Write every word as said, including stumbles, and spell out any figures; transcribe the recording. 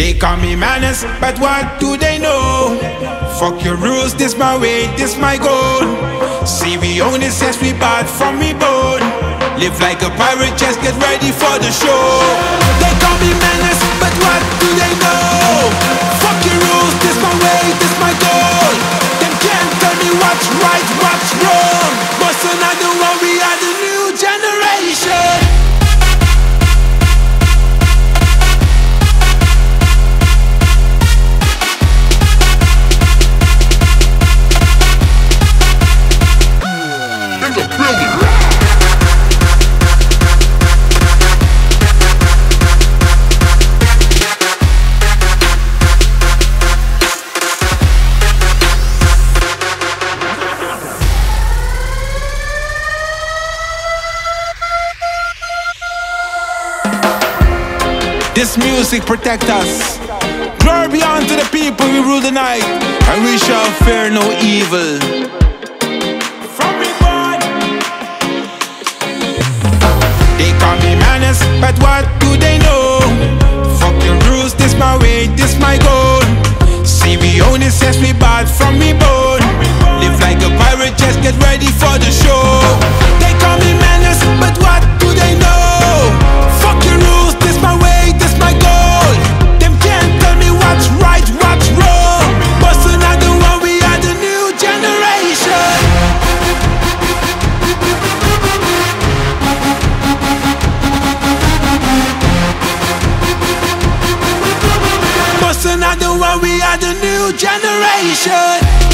They call me madness, but what do they know? Fuck your rules, this my way, this my goal. See we own this, yes we bad from me bone. Live like a pirate, just get ready for the show. They call me madness, but what do they know? Fuck your rules, this my way, this my goal. Them can't tell me what's right, what's wrong. But so now the one, we are the new generation. This music protect us. Glory be unto the people, we rule the night, and we shall fear no evil. From me born. They call me madness, but what do they know? Fuck your rules, this my way, this my goal. See we own this, yes we bad from me bone. Live like a pirate, just get ready for the show. They call me madness, but what do they know? Fuck your rules, this my way, my goal. Them can't tell me what's right, what's wrong. But so now the one, we are the new generation. But so now the one, we are the new generation.